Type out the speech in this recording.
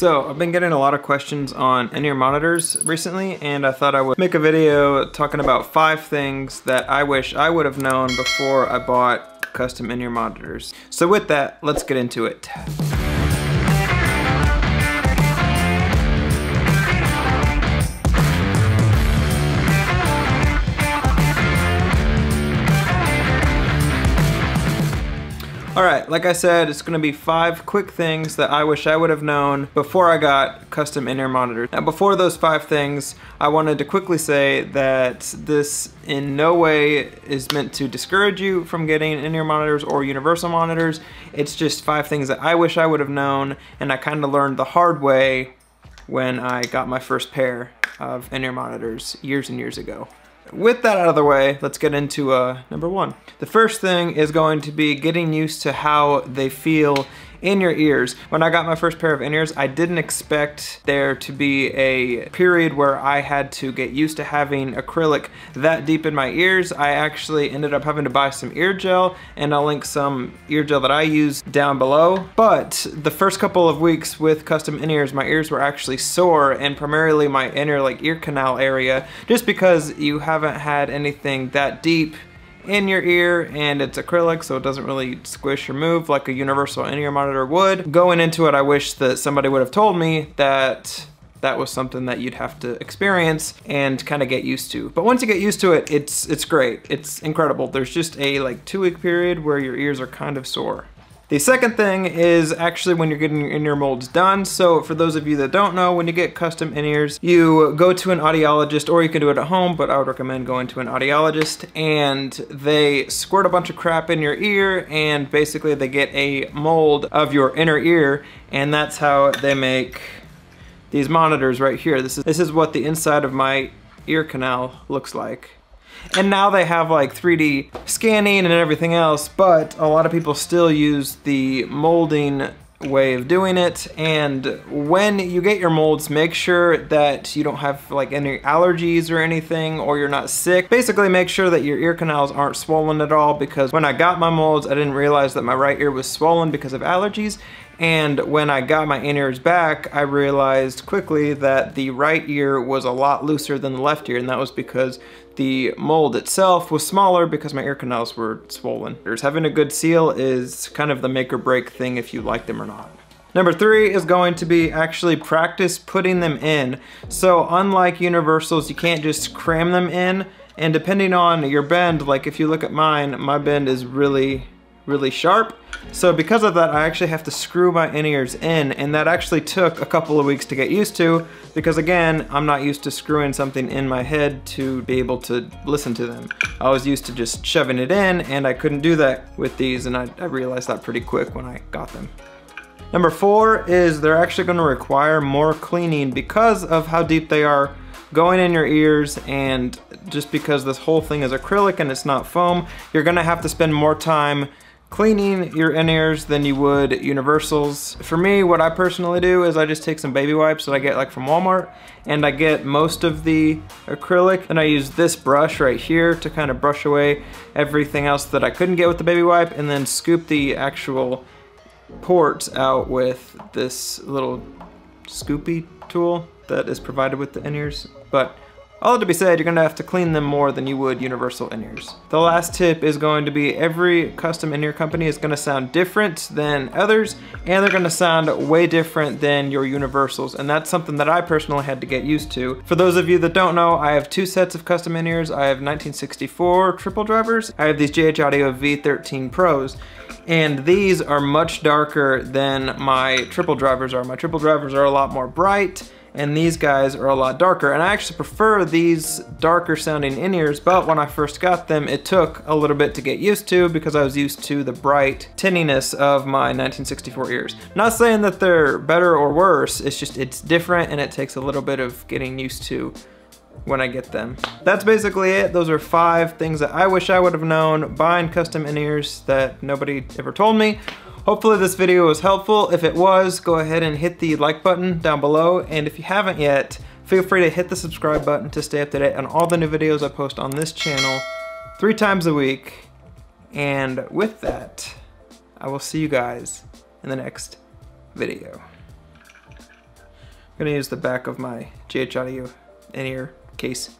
So I've been getting a lot of questions on in-ear monitors recently, and I thought I would make a video talking about 5 things that I wish I would have known before I bought custom in-ear monitors. So with that, let's get into it. All right, like I said, it's gonna be 5 quick things that I wish I would have known before I got custom in-ear monitors. Now, before those 5 things, I wanted to quickly say that this in no way is meant to discourage you from getting in-ear monitors or universal monitors. It's just 5 things that I wish I would have known, and I kinda learned the hard way when I got my first pair of in-ear monitors years and years ago. With that out of the way, let's get into number 1. The first thing is going to be getting used to how they feel in your ears. When I got my first pair of in-ears, I didn't expect there to be a period where I had to get used to having acrylic that deep in my ears. I actually ended up having to buy some ear gel, and I'll link some ear gel that I use down below. But the first couple of weeks with custom in-ears, my ears were actually sore, and primarily my inner ear canal area, just because you haven't had anything that deep in your ear, and it's acrylic, so it doesn't really squish or move like a universal in-ear monitor would. Going into it, I wish that somebody would have told me that that was something that you'd have to experience and kind of get used to. But once you get used to it, it's great. It's incredible. There's just a 2-week period where your ears are kind of sore. The second thing is actually when you're getting your in-ear molds done. So for those of you that don't know, when you get custom in-ears, you go to an audiologist, or you can do it at home, but I would recommend going to an audiologist, and they squirt a bunch of crap in your ear, and basically they get a mold of your inner ear, and that's how they make these monitors right here. This is what the inside of my ear canal looks like. And now they have 3D scanning and everything else, but a lot of people still use the molding way of doing it. And when you get your molds, make sure that you don't have any allergies or anything, or you're not sick. Basically, make sure that your ear canals aren't swollen at all, because when I got my molds, I didn't realize that my right ear was swollen because of allergies. And when I got my in-ears back, I realized quickly that the right ear was a lot looser than the left ear, and that was because the mold itself was smaller because my ear canals were swollen. Having a good seal is kind of the make or break thing if you like them or not. Number 3 is going to be actually practice putting them in. So unlike universals, you can't just cram them in, and depending on your bend, if you look at mine, my bend is really sharp. So because of that, I actually have to screw my in-ears in, and that actually took a couple of weeks to get used to, because again, I'm not used to screwing something in my head to be able to listen to them. I was used to just shoving it in, and I couldn't do that with these, and I realized that pretty quick when I got them. Number 4 is they're actually going to require more cleaning because of how deep they are going in your ears, and just because this whole thing is acrylic and it's not foam, you're going to have to spend more time cleaning your in-ears than you would universals. For me, what I personally do is I just take some baby wipes that I get from Walmart, and I get most of the acrylic, and I use this brush right here to kind of brush away everything else that I couldn't get with the baby wipe, and then scoop the actual ports out with this little scoopy tool that is provided with the in-ears. But all that to be said, you're gonna have to clean them more than you would universal in-ears. The last tip is going to be every custom in-ear company is gonna sound different than others, and they're gonna sound way different than your universals, and that's something that I personally had to get used to. For those of you that don't know, I have 2 sets of custom in-ears. I have 1964 triple drivers. I have these JH Audio V13 Pros, and these are much darker than my triple drivers are. My triple drivers are a lot more bright, and these guys are a lot darker, and I actually prefer these darker sounding in-ears, but when I first got them, it took a little bit to get used to, because I was used to the bright tinniness of my 1964 ears. Not saying that they're better or worse, it's just it's different, and it takes a little bit of getting used to when I get them. That's basically it. Those are 5 things that I wish I would have known buying custom in-ears that nobody ever told me. Hopefully this video was helpful. If it was, go ahead and hit the like button down below, and if you haven't yet, feel free to hit the subscribe button to stay up to date on all the new videos I post on this channel 3 times a week. And with that, I will see you guys in the next video. I'm going to use the back of my JH Audio in-ear case.